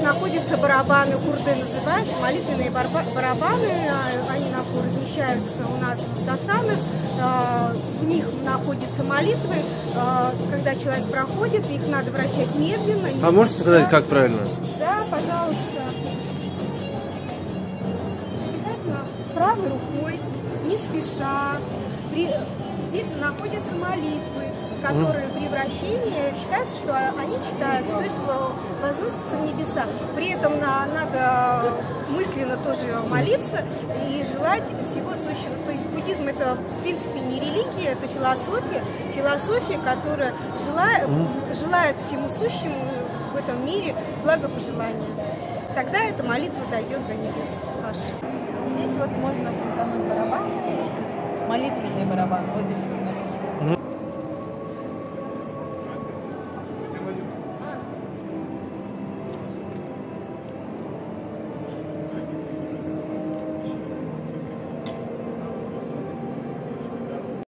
Вот находятся барабаны, курды называются, молитвенные барабаны. Они размещаются у нас в датсанах. В них находятся молитвы. Когда человек проходит, их надо вращать медленно. А можете сказать, как правильно? Да, пожалуйста. Обязательно правой рукой, не спеша. Здесь находятся молитвы, которые при вращении считается, что они читаются, то есть возносятся в небеса. При этом надо мысленно тоже молиться и желать всего сущего. То есть буддизм — это, в принципе, не религия, это философия. Философия, которая желает всему сущему в этом мире благопожелания. Тогда эта молитва дойдет до небес наших. Здесь вот можно, там, барабан, молитвенный барабан, вот здесь.